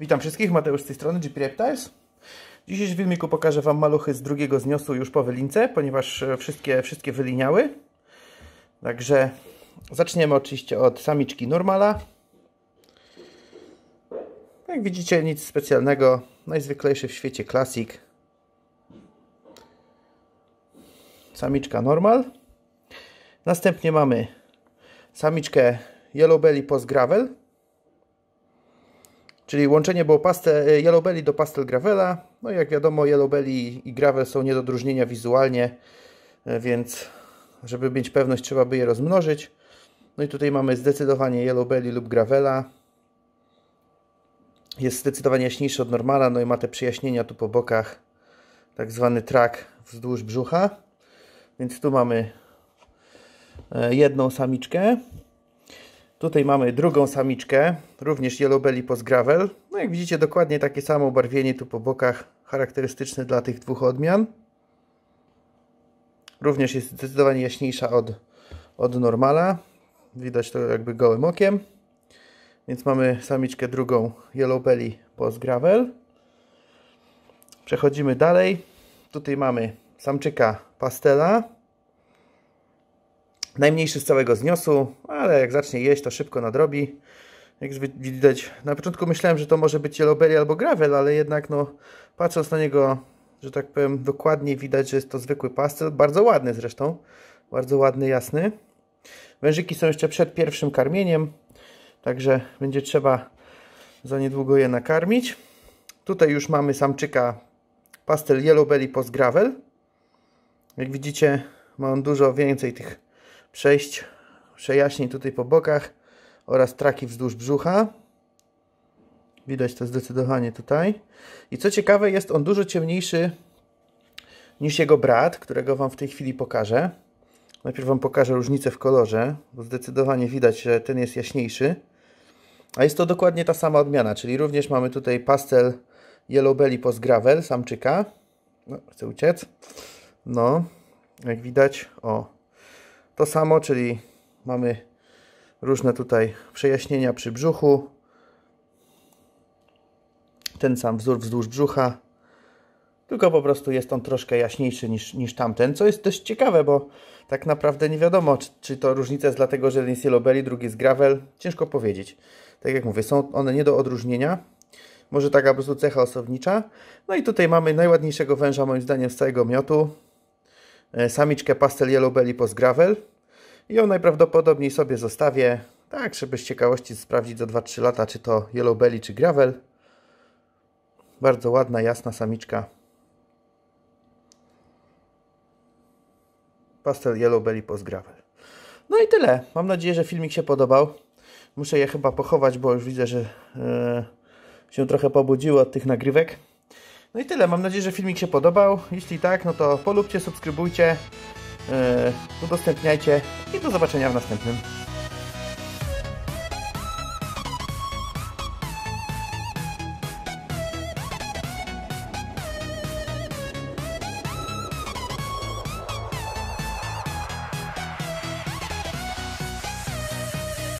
Witam wszystkich, Mateusz z tej strony, GPreptiles. W dzisiejszym filmiku pokażę Wam maluchy z drugiego zniosu już po wylince, ponieważ wszystkie wyliniały. Także zaczniemy oczywiście od samiczki Normala. Jak widzicie, nic specjalnego, najzwyklejszy w świecie klasik. Samiczka Normal. Następnie mamy samiczkę Yellow Belly Post Gravel. Czyli łączenie było Yellow Belly do Pastel Gravela. No i jak wiadomo, Yellow Belly i Gravel są nie do odróżnienia wizualnie, więc żeby mieć pewność, trzeba by je rozmnożyć. No i tutaj mamy zdecydowanie Yellow Belly lub Gravela. Jest zdecydowanie jaśniejszy od Normala, no i ma te przyjaśnienia tu po bokach, tak zwany trak wzdłuż brzucha. Więc tu mamy jedną samiczkę. Tutaj mamy drugą samiczkę, również Yellow Belly Post Gravel. No jak widzicie, dokładnie takie samo barwienie tu po bokach, charakterystyczne dla tych dwóch odmian. Również jest zdecydowanie jaśniejsza od Normala. Widać to jakby gołym okiem. Więc mamy samiczkę drugą Yellow Belly Post Gravel. Przechodzimy dalej. Tutaj mamy samczyka Pastela. Najmniejszy z całego zniosu, ale jak zacznie jeść, to szybko nadrobi. Jak widać, na początku myślałem, że to może być Yellow Belly albo Gravel, ale jednak no, patrząc na niego, że tak powiem, dokładnie widać, że jest to zwykły pastel. Bardzo ładny zresztą, bardzo ładny, jasny. Wężyki są jeszcze przed pierwszym karmieniem, także będzie trzeba za niedługo je nakarmić. Tutaj już mamy samczyka Pastel Yellow Belly Post Gravel. Jak widzicie, ma on dużo więcej tych przejaśnień tutaj po bokach oraz traki wzdłuż brzucha. Widać to zdecydowanie tutaj. I co ciekawe, jest on dużo ciemniejszy niż jego brat, którego Wam w tej chwili pokażę. Najpierw Wam pokażę różnicę w kolorze, bo zdecydowanie widać, że ten jest jaśniejszy. A jest to dokładnie ta sama odmiana, czyli również mamy tutaj Pastel Yellow Belly Post Gravel, samczyka. No, chcę uciec. No, jak widać, o. To samo, czyli mamy różne tutaj przejaśnienia przy brzuchu. Ten sam wzór wzdłuż brzucha. Tylko po prostu jest on troszkę jaśniejszy niż tamten, co jest dość ciekawe, bo tak naprawdę nie wiadomo, czy to różnica jest dlatego, że jeden jest Yellow Belly, drugi jest Gravel. Ciężko powiedzieć. Tak jak mówię, są one nie do odróżnienia. Może taka po prostu cecha osobnicza. No i tutaj mamy najładniejszego węża, moim zdaniem, z całego miotu. Samiczkę Pastel Yellow Belly Post Gravel. I ją najprawdopodobniej sobie zostawię, tak żeby z ciekawości sprawdzić za 2-3 lata, czy to Yellow Belly, czy Gravel. Bardzo ładna, jasna samiczka. Pastel Yellow Belly Post Gravel. No i tyle. Mam nadzieję, że filmik się podobał. Muszę je chyba pochować, bo już widzę, że się trochę pobudziło od tych nagrywek. No i tyle, mam nadzieję, że filmik się podobał. Jeśli tak, no to polubcie, subskrybujcie, udostępniajcie i do zobaczenia w następnym.